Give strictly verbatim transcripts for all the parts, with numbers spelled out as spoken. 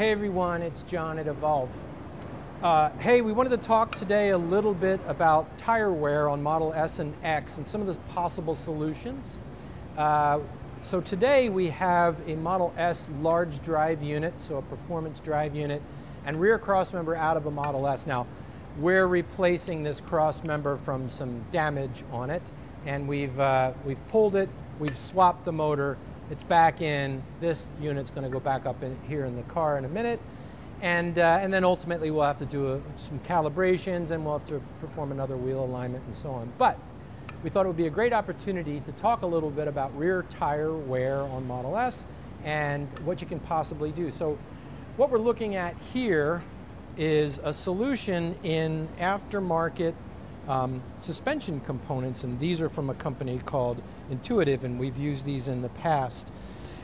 Hey everyone, it's John at Evolve. Uh, hey, we wanted to talk today a little bit about tire wear on Model S and X and some of the possible solutions. Uh, so today we have a Model S large drive unit, so a performance drive unit, and rear crossmember out of a Model S. Now, we're replacing this crossmember from some damage on it, and we've, uh, we've pulled it, we've swapped the motor, it's back in. This unit's going to go back up in here in the car in a minute. And, uh, and then ultimately we'll have to do a, some calibrations, and we'll have to perform another wheel alignment and so on. But we thought it would be a great opportunity to talk a little bit about rear tire wear on Model S and what you can possibly do. So what we're looking at here is a solution in aftermarket Um, suspension components, and these are from a company called Intuitive, and we've used these in the past.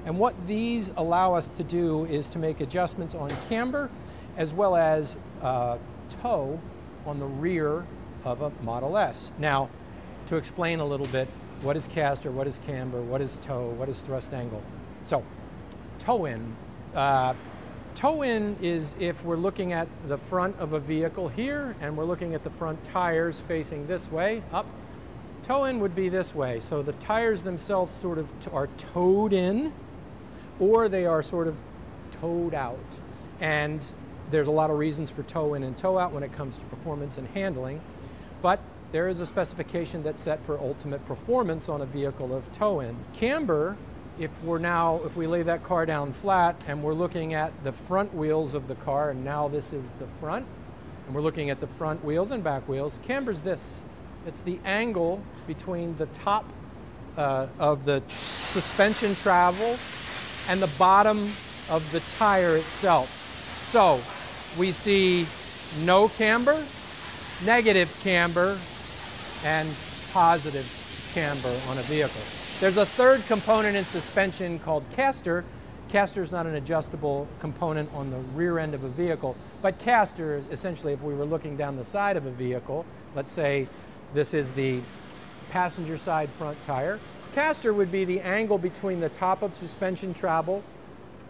And what these allow us to do is to make adjustments on camber as well as uh, toe on the rear of a Model S. Now, to explain a little bit, what is caster, what is camber, what is toe, what is thrust angle? So, toe-in. Uh, Toe-in is if we're looking at the front of a vehicle here, and we're looking at the front tires facing this way, up. Toe-in would be this way. So the tires themselves sort of are towed in, or they are sort of towed out. And there's a lot of reasons for toe-in and toe-out when it comes to performance and handling. But there is a specification that's set for ultimate performance on a vehicle of toe-in. Camber. If we're now, if we lay that car down flat and we're looking at the front wheels of the car, and now this is the front, and we're looking at the front wheels and back wheels, camber's this. It's the angle between the top uh, of the suspension travel and the bottom of the tire itself. So we see no camber, negative camber, and positive camber on a vehicle. There's a third component in suspension called caster. Caster is not an adjustable component on the rear end of a vehicle, but caster is essentially if we were looking down the side of a vehicle, let's say this is the passenger side front tire. Caster would be the angle between the top of suspension travel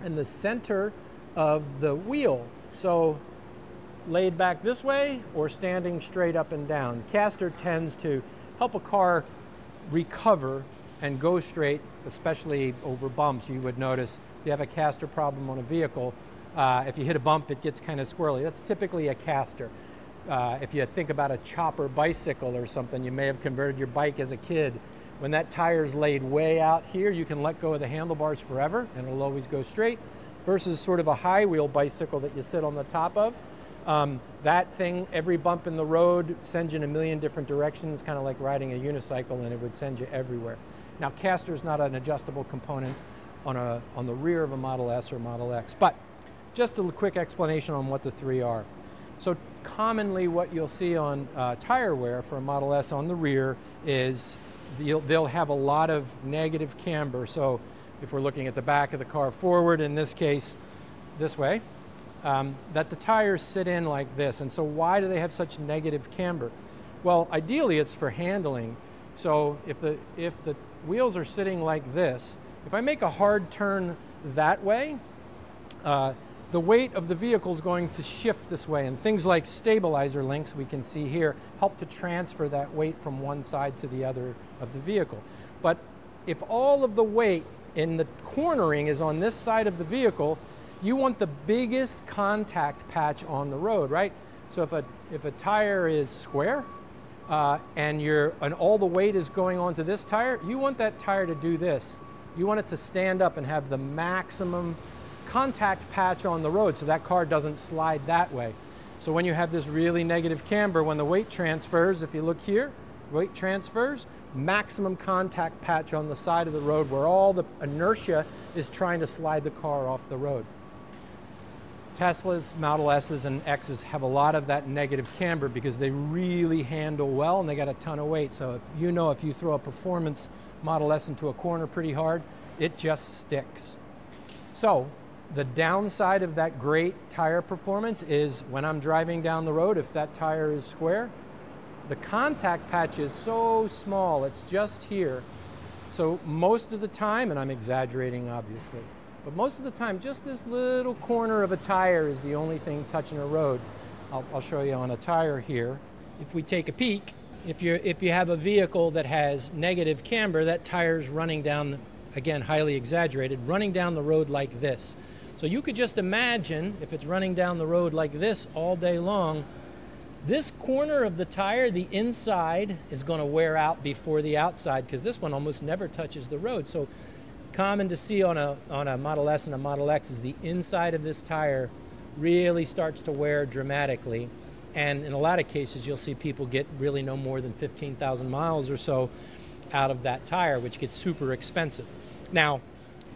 and the center of the wheel. So laid back this way or standing straight up and down. Caster tends to help a car recover and go straight, especially over bumps. You would notice if you have a caster problem on a vehicle, uh, if you hit a bump, it gets kind of squirrely. That's typically a caster. Uh, if you think about a chopper bicycle or something, you may have converted your bike as a kid. When that tire's laid way out here, you can let go of the handlebars forever, and it'll always go straight, versus sort of a high wheel bicycle that you sit on the top of. Um, that thing, every bump in the road sends you in a million different directions, kind of like riding a unicycle, and it would send you everywhere. Now, caster is not an adjustable component on, a, on the rear of a Model S or Model X, but just a quick explanation on what the three are. So commonly what you'll see on uh, tire wear for a Model S on the rear is the, they'll have a lot of negative camber. So if we're looking at the back of the car forward, in this case, this way, um, that the tires sit in like this. And so why do they have such negative camber? Well, ideally it's for handling. So if the, if the wheels are sitting like this, if I make a hard turn that way, uh, the weight of the vehicle is going to shift this way, and things like stabilizer links we can see here help to transfer that weight from one side to the other of the vehicle. But if all of the weight in the cornering is on this side of the vehicle, you want the biggest contact patch on the road, right? So if a, if a tire is square, Uh, and, you're, and all the weight is going onto this tire, you want that tire to do this. You want it to stand up and have the maximum contact patch on the road so that car doesn't slide that way. So when you have this really negative camber, when the weight transfers, if you look here, weight transfers, maximum contact patch on the side of the road where all the inertia is trying to slide the car off the road. Teslas, Model S's, and X's have a lot of that negative camber because they really handle well and they got a ton of weight. So if you know if you throw a performance Model S into a corner pretty hard, it just sticks. So the downside of that great tire performance is when I'm driving down the road, if that tire is square, the contact patch is so small, it's just here. So most of the time, and I'm exaggerating obviously, But most of the time, just this little corner of a tire is the only thing touching a road. I'll, I'll show you on a tire here. If we take a peek, if you if you have a vehicle that has negative camber, that tire's running down, again, highly exaggerated, running down the road like this. So you could just imagine if it's running down the road like this all day long, this corner of the tire, the inside, is going to wear out before the outside because this one almost never touches the road. So common to see on a, on a Model S and a Model X is the inside of this tire really starts to wear dramatically. And in a lot of cases, you'll see people get really no more than fifteen thousand miles or so out of that tire, which gets super expensive. Now,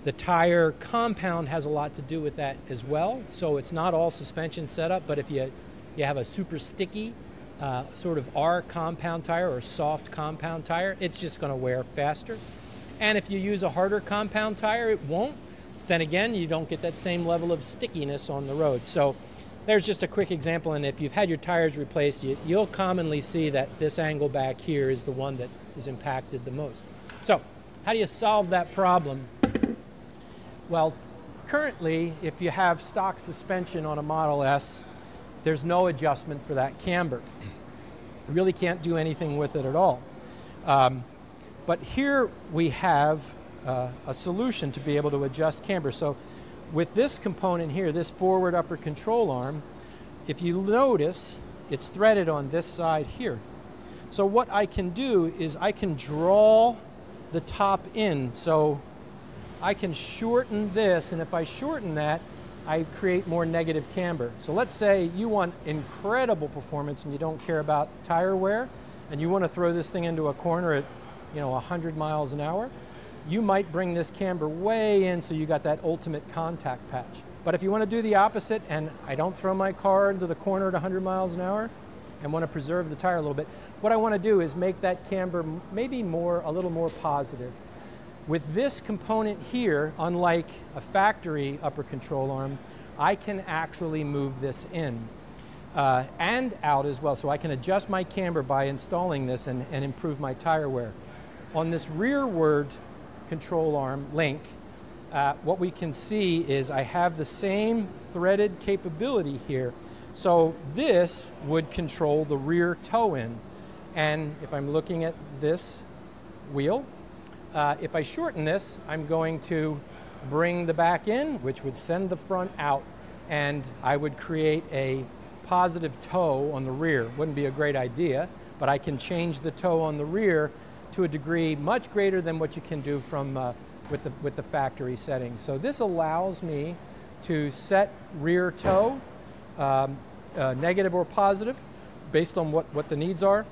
the tire compound has a lot to do with that as well. So it's not all suspension setup, but if you You have a super sticky uh, sort of R compound tire or soft compound tire, it's just going to wear faster. And if you use a harder compound tire, it won't. Then again, you don't get that same level of stickiness on the road. So there's just a quick example. And if you've had your tires replaced, you, you'll commonly see that this angle back here is the one that is impacted the most. So how do you solve that problem? Well, currently, if you have stock suspension on a Model S, there's no adjustment for that camber. You really can't do anything with it at all. Um, but here we have uh, a solution to be able to adjust camber. So with this component here, this forward upper control arm, if you notice, it's threaded on this side here. So what I can do is I can draw the top in. So I can shorten this, and if I shorten that, I create more negative camber. So let's say you want incredible performance and you don't care about tire wear and you want to throw this thing into a corner at, you know, one hundred miles an hour, you might bring this camber way in so you got that ultimate contact patch. But if you want to do the opposite and I don't throw my car into the corner at one hundred miles an hour and want to preserve the tire a little bit, what I want to do is make that camber maybe more, a little more positive. With this component here, unlike a factory upper control arm, I can actually move this in uh, and out as well. So I can adjust my camber by installing this and, and improve my tire wear. On this rearward control arm link, uh, what we can see is I have the same threaded capability here. So this would control the rear toe end. And if I'm looking at this wheel, Uh, if I shorten this, I'm going to bring the back in, which would send the front out, and I would create a positive toe on the rear. Wouldn't be a great idea, but I can change the toe on the rear to a degree much greater than what you can do from uh, with the with the factory setting. So this allows me to set rear toe, um, uh, negative or positive, based on what what the needs are,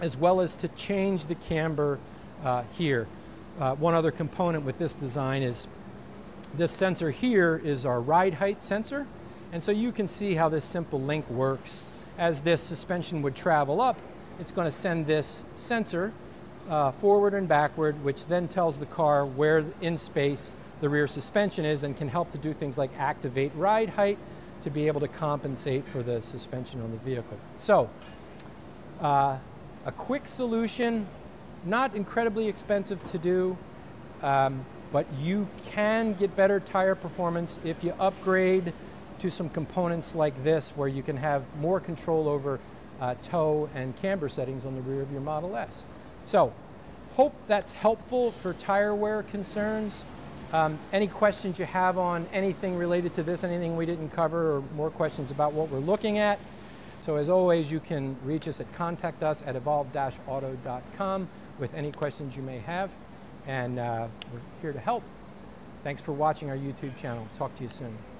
as well as to change the camber Uh, here. Uh, one other component with this design is this sensor here is our ride height sensor, and so you can see how this simple link works. As this suspension would travel up, it's going to send this sensor uh, forward and backward, which then tells the car where in space the rear suspension is and can help to do things like activate ride height to be able to compensate for the suspension on the vehicle. So uh, a quick solution, not incredibly expensive to do, um, but you can get better tire performance if you upgrade to some components like this where you can have more control over uh, toe and camber settings on the rear of your Model S. So hope that's helpful for tire wear concerns. Um, any questions you have on anything related to this, anything we didn't cover, or more questions about what we're looking at, so as always, you can reach us at contact us at evolve dash auto dot com with any questions you may have, and uh, we're here to help. Thanks for watching our YouTube channel. Talk to you soon.